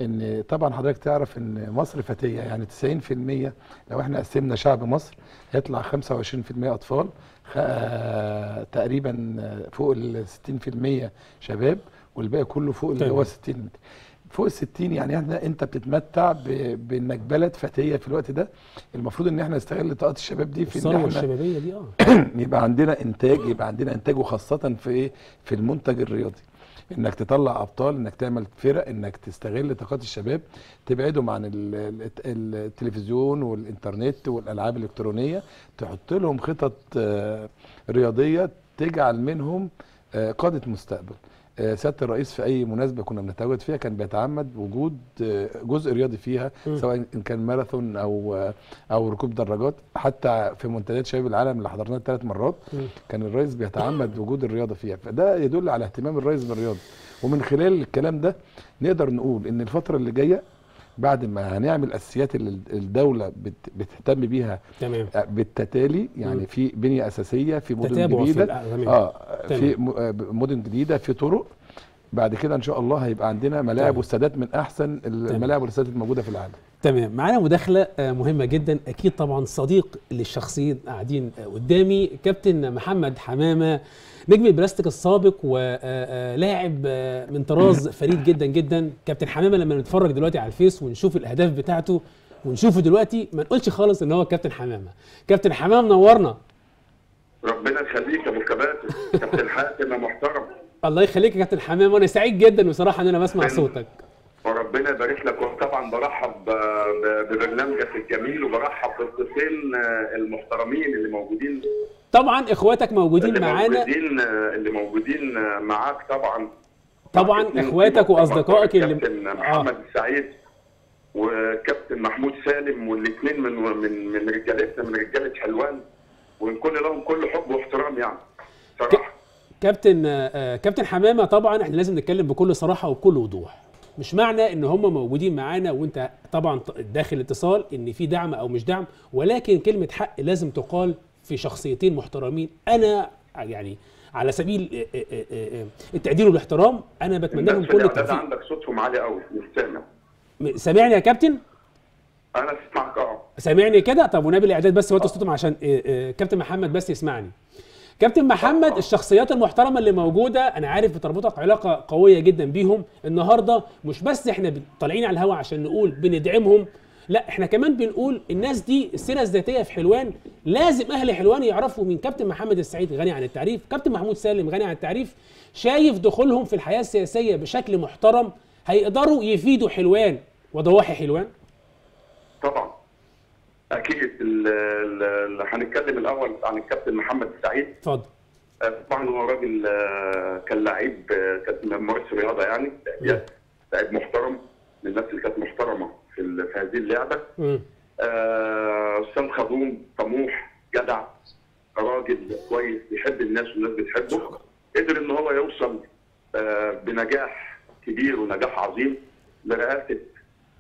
ان طبعا حضرتك تعرف ان مصر فتيه يعني تسعين في المية، لو احنا قسمنا شعب مصر هيطلع خمسة وعشرين في المية اطفال، تقريبا فوق ال ستين في المية شباب، والباقي كله فوق اللي هو ستين فوق ال ستين يعني. احنا انت بتتمتع بانك بلد فتيه في الوقت ده، المفروض ان احنا نستغل طاقات الشباب دي في ان احنا الشبابيه دي اه يبقى عندنا انتاج، يبقى عندنا انتاج، وخاصه في ايه في المنتج الرياضي، انك تطلع ابطال، انك تعمل فرق، انك تستغل طاقات الشباب، تبعدهم عن التلفزيون والانترنت والالعاب الالكترونيه، تحط لهم خطط رياضيه تجعل منهم قاده مستقبل. سيادة الرئيس في أي مناسبة كنا بنتواجد فيها كان بيتعمد وجود جزء رياضي فيها، سواء إن كان ماراثون أو أو ركوب دراجات، حتى في منتديات شباب العالم اللي حضرناها ثلاث مرات كان الرئيس بيتعمد وجود الرياضة فيها، فده يدل على اهتمام الرئيس بالرياضة. ومن خلال الكلام ده نقدر نقول إن الفترة اللي جاية بعد ما هنعمل اساسيات اللي الدوله بتهتم بيها تمام بالتتالي يعني، في بنيه اساسيه، في مدن جديده اه في مدن جديده، في طرق، بعد كده ان شاء الله هيبقى عندنا ملاعب واستادات من احسن الملاعب والاستادات الموجوده في العالم. تمام، معانا مداخله مهمه جدا اكيد طبعا، صديق للشخصين قاعدين قدامي، كابتن محمد حمام نجم البلاستيك السابق ولاعب من طراز فريد جدا جدا. كابتن حمامه لما نتفرج دلوقتي على الفيس ونشوف الاهداف بتاعته ونشوفه دلوقتي ما نقولش خالص ان هو كابتن حمامه. كابتن حمام نورنا. ربنا يخليك يا ابو الكباتن، كابتن حاتم يا محترم. الله يخليك يا كابتن حمام، وانا سعيد جدا بصراحه ان انا بسمع صوتك. وربنا يبارك لك. وطبعا برحب ببرنامجك الجميل وبرحب بالضيفين المحترمين اللي موجودين. طبعا اخواتك موجودين معانا، اللي موجودين معاك طبعا طبعا اخواتك واصدقائك اللي كابتن محمد آه. السعيد وكابتن محمود سالم، والاثنين من من من رجالتنا من رجاله حلوان، ونكون لهم كل حب واحترام يعني صراحه. كابتن آه كابتن حمامه طبعا احنا لازم نتكلم بكل صراحه وبكل وضوح، مش معنى ان هم موجودين معانا وانت طبعا داخل اتصال ان في دعم او مش دعم، ولكن كلمه حق لازم تقال في شخصيتين محترمين. انا يعني على سبيل التقدير والاحترام انا بتمنى لهم كل التوفيق. عندك صوتهم عالي قوي مستمع. سامعني يا كابتن؟ انا سامعك اه. سامعني كده؟ طب ونبي الاعداد بس وطي صوتهم عشان كابتن محمد بس يسمعني. كابتن محمد، الشخصيات المحترمه اللي موجوده انا عارف بتربطك علاقه قويه جدا بيهم النهارده، مش بس احنا طالعين على الهواء عشان نقول بندعمهم، لا احنا كمان بنقول الناس دي السيره الذاتيه في حلوان، لازم اهل حلوان يعرفوا من كابتن محمد السعيد غني عن التعريف، كابتن محمود سالم غني عن التعريف. شايف دخولهم في الحياه السياسيه بشكل محترم هيقدروا يفيدوا حلوان وضواحي حلوان؟ طبعا اكيد. هنتكلم الاول عن الكابتن محمد السعيد. اتفضل. طبعا هو راجل كان لعيب، كان ممارس رياضه يعني، لعيب محترم من الناس اللي كانت محترمه في هذه اللعبه. استاذ خدوم، طموح، جدع، راجل كويس بيحب الناس والناس بتحبه. قدر ان هو يوصل آه بنجاح كبير ونجاح عظيم لرئاسه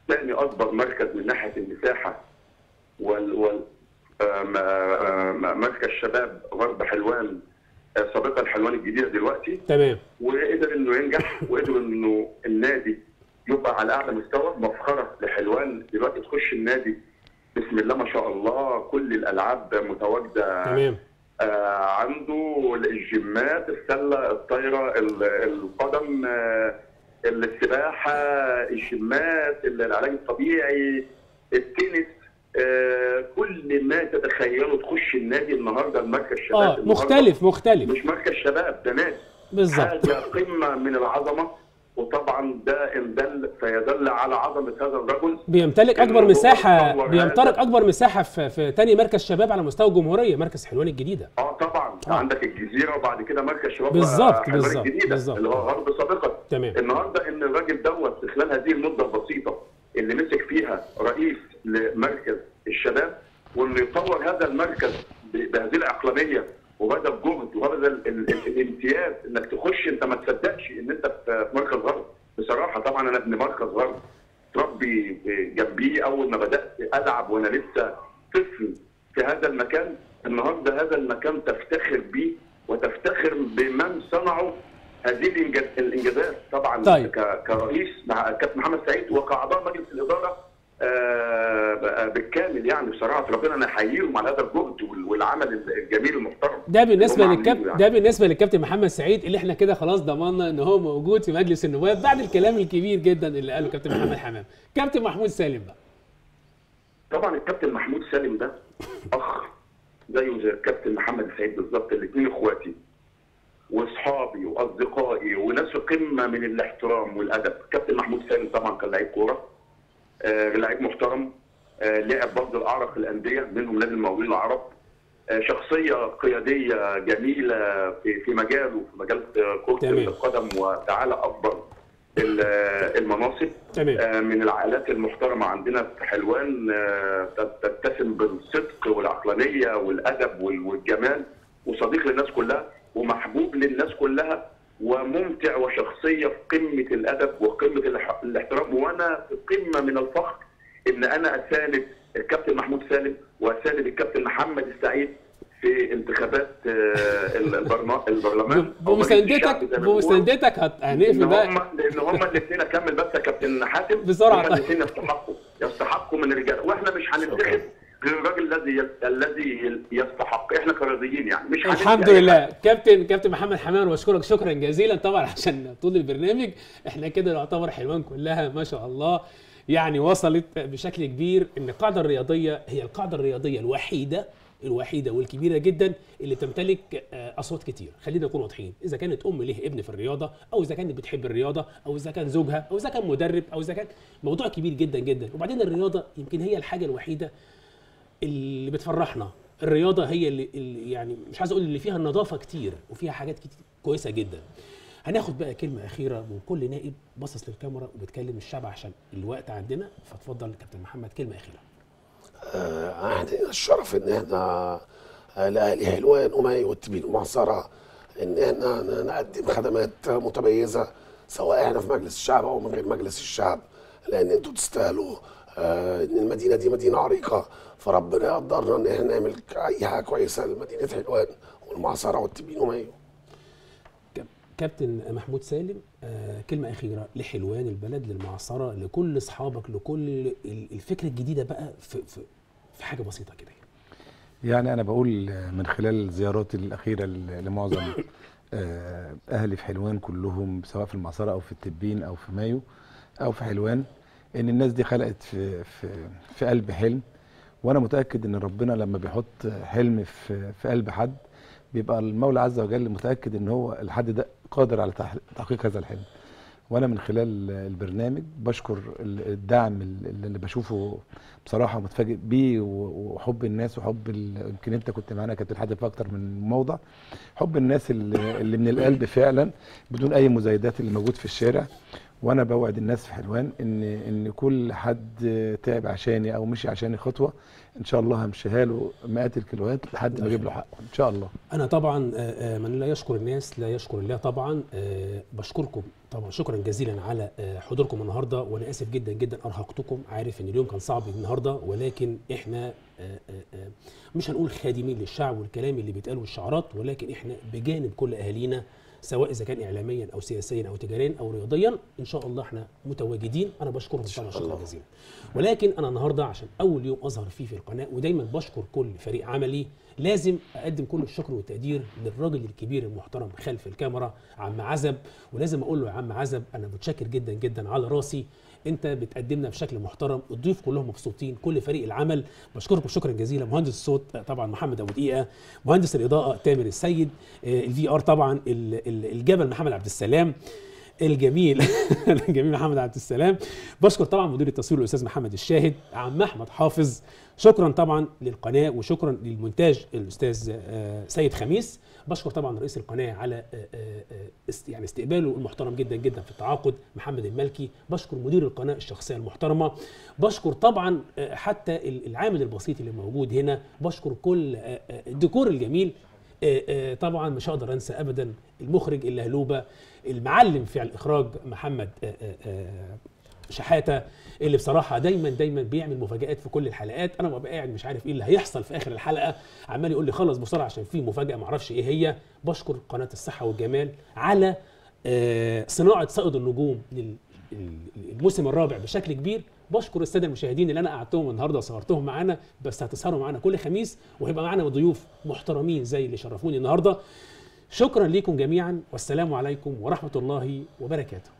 ثاني اكبر مركز من ناحيه المساحه وال, وال... آه مركز شباب غرب حلوان، آه سابقا حلوان الجديده دلوقتي. تمام. وقدر انه ينجح، وقدر انه النادي يبقى على اعلى مستوى، مفخره لحلوان دلوقتي. تخش النادي بسم الله ما شاء الله كل الالعاب متواجده. تمام. عنده الجيمات، السله، الطايره، القدم، السباحه، الجيمات، العلاج الطبيعي، التنس، آه كل ما تتخيله تخش النادي النهارده المركز شباب. اه مختلف مختلف مش مركز شباب، ده نادي بالظبط، حاجه قمه من العظمه. وطبعا ده ان دل فيدل على عظمه هذا الرجل، بيمتلك اكبر مساحه، بيمتلك اكبر مساحه في, في تاني مركز شباب على مستوى الجمهوريه، مركز حلوان الجديده. اه طبعا آه. عندك الجزيره وبعد كده مركز شباب بالظبط بالظبط بالظبط اللي هو غرب سابقا. تمام. النهارده ان الراجل دوت في خلال هذه المده البسيطه اللي مسك فيها رئيس لمركز الشباب، وانه يطور هذا المركز بهذه العقلانيه وبهذا الجهد وهذا الامتياز، انك تخش انت ما تصدقش ان انت في مركز غرب. بصراحه طبعا انا ابن مركز غرب، تربي جنبيه، اول ما بدات العب وانا لسه طفل في هذا المكان. النهارده هذا المكان تفتخر بيه وتفتخر بمن صنعه هذه الانجازات طبعا. طيب. كرئيس مع الكابتن محمد السعيد وكاعضاء مجلس الاداره بالكامل، يعني بصراحه ربنا انا احييهم على هذا الجهد والعمل الجميل المحترم ده. بالنسبه للكابتن يعني. ده بالنسبه للكابتن محمد سعيد اللي احنا كده خلاص ضمننا ان هو موجود في مجلس النواب بعد الكلام الكبير جدا اللي قاله كابتن محمد حمام. كابتن محمود سالم بقى، طبعا الكابتن محمود سالم ده اخ زيه زي الكابتن محمد سعيد بالظبط، الاثنين اخواتي واصحابي واصدقائي وناس قمه من الاحترام والادب. كابتن محمود سالم طبعا كان لعيب كوره، آه لعيب محترم، آه لعب برضه الاعرق الانديه منهم نادي المقاولين العرب، آه شخصيه قياديه جميله في في مجاله، في مجال كره القدم وتعالى اكبر المناصب. آه من العائلات المحترمه عندنا في حلوان، آه تتسم بالصدق والعقلانيه والادب والجمال، وصديق للناس كلها ومحبوب للناس كلها وممتع، وشخصيه في قمه الادب وقمه الاحترام. وانا في قمه من الفخر ان انا اساند الكابتن محمود سالم واساند الكابتن محمد السعيد في انتخابات البرلمان. بمساندتك بمساندتك هنقفل بقى، لان هم الاثنين. اكمل بس يا كابتن حاتم بسرعه. هم الاثنين يستحقوا يستحقوا من الرجاله، واحنا مش هننتخب غير الراجل الذي الذي يستحق، احنا كرياضيين يعني مش الحمد لله. كابتن كابتن محمد حمام، بشكرك شكرا جزيلا طبعا عشان طول البرنامج. احنا كده نعتبر حلوان كلها ما شاء الله يعني وصلت بشكل كبير ان القاعده الرياضيه هي القاعده الرياضيه الوحيده الوحيده والكبيره جدا اللي تمتلك اصوات كتير. خلينا نكون واضحين، اذا كانت ام ليها ابن في الرياضه، او اذا كانت بتحب الرياضه، او اذا كان زوجها، او اذا كان مدرب، او اذا كان موضوع كبير جدا جدا. وبعدين الرياضه يمكن هي الحاجه الوحيده اللي بتفرحنا. الرياضه هي اللي, اللي يعني مش عايز اقول اللي فيها النظافه كتير وفيها حاجات كتير كويسه جدا. هناخد بقى كلمه اخيره من كل نائب باصص للكاميرا وبتكلم الشعب عشان الوقت عندنا، فاتفضل كابتن محمد كلمه اخيره. آه عندنا الشرف ان احنا لاهل حلوان ومي والتبين والمعصره ان احنا نقدم خدمات متميزه، سواء احنا في مجلس الشعب او من غير مجلس الشعب، لان انتوا تستاهلوا. آه ان المدينه دي مدينه عريقه، فربنا يقدرنا ان احنا نعمل اي حاجه كويسه لمدينه حلوان والمعصره والتبين ومايو. كابتن محمود سالم، آه كلمه اخيره لحلوان البلد، للمعصره، لكل اصحابك، لكل الفكره الجديده بقى في, في, في حاجه بسيطه كده. يعني انا بقول من خلال زياراتي الاخيره لمعظم آه اهلي في حلوان كلهم، سواء في المعصره او في التبين او في مايو او في حلوان، ان الناس دي خلقت في في, في قلب حلم. وانا متاكد ان ربنا لما بيحط حلم في في قلب حد، بيبقى المولى عز وجل متاكد ان هو الحد ده قادر على تحقيق هذا الحلم. وانا من خلال البرنامج بشكر الدعم اللي بشوفه بصراحه، متفاجئ بيه، وحب الناس وحب يمكن انت كنت معانا كابتن حاتم في اكتر من موضع، حب الناس اللي, اللي من القلب فعلا بدون اي مزايدات اللي موجود في الشارع. وانا بوعد الناس في حلوان ان ان كل حد تعب عشاني او مشي عشاني خطوه، ان شاء الله همشيها له مئات الكيلوات لحد ما اجيب له حقه ان شاء الله. انا طبعا من لا يشكر الناس لا يشكر الله. طبعا بشكركم طبعا شكرا جزيلا على حضوركم النهارده، وانا اسف جدا جدا ارهقتكم، عارف ان اليوم كان صعب النهارده، ولكن احنا مش هنقول خادمين للشعب والكلام اللي بيتقال والشعارات، ولكن احنا بجانب كل اهالينا سواء اذا كان اعلاميا او سياسيا او تجاريا او رياضيا، ان شاء الله احنا متواجدين. انا بشكرهم طبعا شكرا جزيلا، ولكن انا النهارده عشان اول يوم اظهر فيه في القناه، ودايما بشكر كل فريق عملي، لازم اقدم كل الشكر والتقدير للراجل الكبير المحترم خلف الكاميرا عم عزب، ولازم اقول له يا عم عزب انا متشكر جدا جدا على راسي، انت بتقدمنا بشكل محترم، الضيوف كلهم مبسوطين، كل فريق العمل بشكركم شكرا جزيلا، مهندس الصوت طبعا محمد ابو دقيقه، مهندس الاضاءه تامر السيد، الفي ار طبعا الجبل محمد عبد السلام الجميل الجميل محمد عبد السلام، بشكر طبعا مدير التصوير الاستاذ محمد الشاهد، عم احمد حافظ، شكرا طبعا للقناه وشكرا للمونتاج الاستاذ سيد خميس، بشكر طبعا رئيس القناه على يعني استقباله المحترم جدا جدا في التعاقد محمد الملكي، بشكر مدير القناه الشخصيه المحترمه، بشكر طبعا حتى العامل البسيط اللي موجود هنا، بشكر كل الديكور الجميل، طبعا مش هقدر انسى ابدا المخرج اللهلوبه المعلم في الاخراج محمد شحاته، اللي بصراحه دايما دايما بيعمل مفاجآت في كل الحلقات، انا ببقى قاعد مش عارف ايه اللي هيحصل في اخر الحلقه، عمال يقول لي خلص بسرعه عشان في مفاجاه معرفش ايه هي. بشكر قناه الصحه والجمال على صناعه صائد النجوم للموسم الرابع بشكل كبير، بشكر الساده المشاهدين اللي انا قعدتهم النهارده وصورتهم معانا، بس هتسهروا معانا كل خميس وهيبقى معانا ضيوف محترمين زي اللي شرفوني النهارده. شكرا ليكم جميعا والسلام عليكم ورحمه الله وبركاته.